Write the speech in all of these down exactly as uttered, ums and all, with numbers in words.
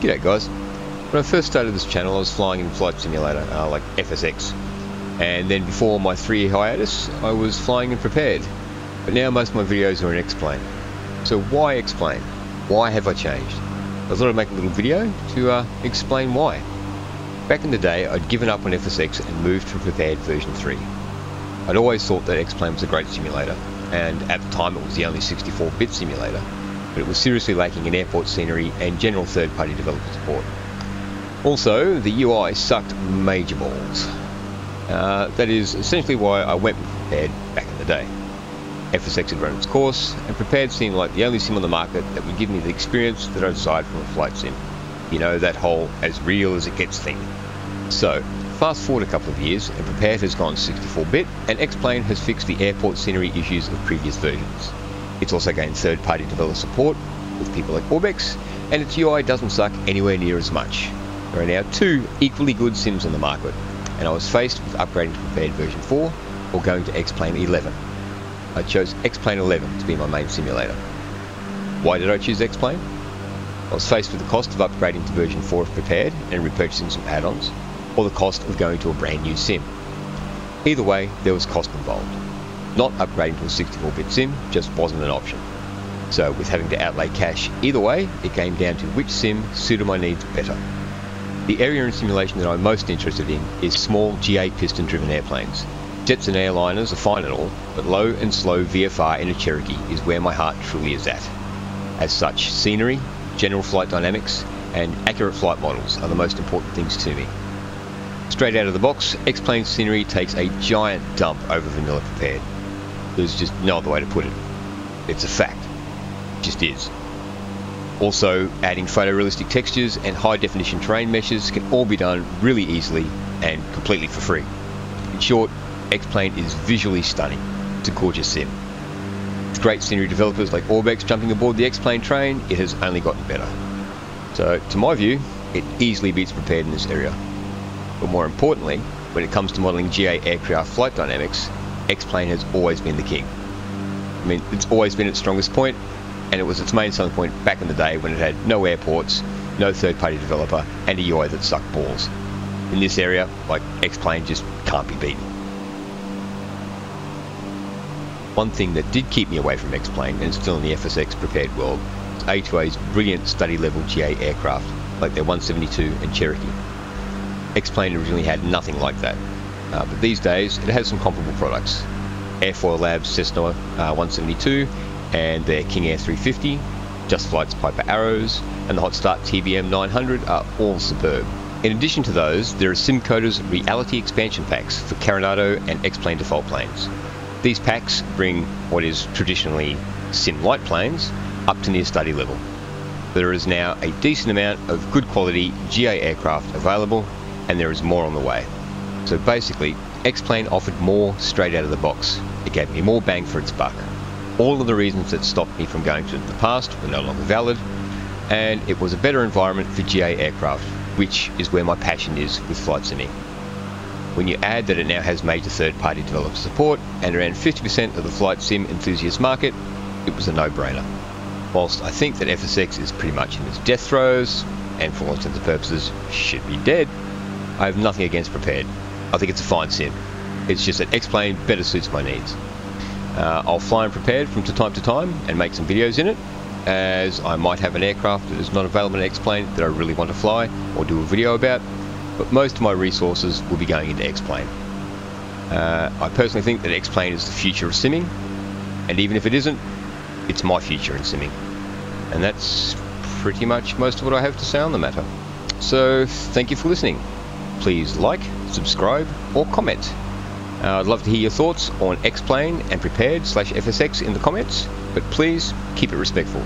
G'day guys. When I first started this channel I was flying in Flight Simulator, uh, like F S X, and then before my three year hiatus I was flying in Prepared, but now most of my videos are in X-Plane. So why X-Plane? Why have I changed? I thought I'd make a little video to uh, explain why. Back in the day I'd given up on F S X and moved to Prepared version three. I'd always thought that X-Plane was a great simulator, and at the time it was the only sixty-four bit simulator, but it was seriously lacking in airport scenery and general third-party developer support. Also, the U I sucked major balls. Uh, that is essentially why I went with Prepared back in the day. F S X had run its course, and Prepared seemed like the only sim on the market that would give me the experience that I desired from a flight sim. You know, that whole as real as it gets thing. So, fast forward a couple of years, and Prepared has gone sixty-four bit, and X-Plane has fixed the airport scenery issues of previous versions. It's also gained third-party developer support with people like Orbex, and its U I doesn't suck anywhere near as much. There are now two equally good sims on the market, and I was faced with upgrading to Prepared version four or going to X-Plane eleven. I chose X-Plane eleven to be my main simulator. Why did I choose X-Plane? I was faced with the cost of upgrading to version four of Prepared and repurchasing some add-ons, or the cost of going to a brand new sim. Either way, there was cost involved. Not upgrading to a sixty-four bit sim just wasn't an option. So with having to outlay cash either way, it came down to which sim suited my needs better. The area in simulation that I'm most interested in is small G A piston driven airplanes. Jets and airliners are fine and all, but low and slow V F R in a Cherokee is where my heart truly is at. As such, scenery, general flight dynamics and accurate flight models are the most important things to me. Straight out of the box, X-Plane scenery takes a giant dump over vanilla Prepared. There's just no other way to put it. It's a fact. It just is. Also, adding photorealistic textures and high definition terrain meshes can all be done really easily and completely for free. In short, X-Plane is visually stunning. It's a gorgeous sim. With great scenery developers like Orbex jumping aboard the X-Plane train, it has only gotten better. So, to my view, it easily beats Prepared in this area. But more importantly, when it comes to modelling G A aircraft flight dynamics, X-Plane has always been the king. I mean, it's always been its strongest point, and it was its main selling point back in the day when it had no airports, no third-party developer, and a U I that sucked balls. In this area, like, X-Plane just can't be beaten. One thing that did keep me away from X-Plane, and still in the F S X Prepared world, is A two A's brilliant study-level G A aircraft, like their one seventy-two and Cherokee. X-Plane originally had nothing like that. Uh, but these days, it has some comparable products. Airfoil Labs Cessna uh, one seventy-two and their King Air three fifty, Just Flight's Piper Arrows, and the Hot Start T B M nine hundred are all superb. In addition to those, there are SimCoder's Reality Expansion Packs for Carenado and X-Plane default planes. These packs bring what is traditionally sim-light planes up to near study level. There is now a decent amount of good quality G A aircraft available, and there is more on the way. So basically, X-Plane offered more straight out of the box. It gave me more bang for its buck. All of the reasons that stopped me from going to the past were no longer valid, and it was a better environment for G A aircraft, which is where my passion is with flight simming. When you add that it now has major third-party developer support and around fifty percent of the flight sim enthusiast market, it was a no-brainer. Whilst I think that F S X is pretty much in its death throes, and for all intents and purposes, should be dead, I have nothing against Prepared. I think it's a fine sim. It's just that X-Plane better suits my needs. Uh, I'll fly in Prepared from time to time and make some videos in it, as I might have an aircraft that is not available in X-Plane that I really want to fly or do a video about, but most of my resources will be going into X-Plane. Uh, I personally think that X-Plane is the future of simming, and even if it isn't, it's my future in simming. And that's pretty much most of what I have to say on the matter. So, thank you for listening. Please like, subscribe or comment. Uh, I'd love to hear your thoughts on X-Plane and Prepared slash F S X in the comments, but please keep it respectful.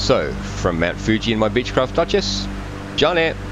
So, from Mount Fuji and my Beechcraft Duchess, John Air.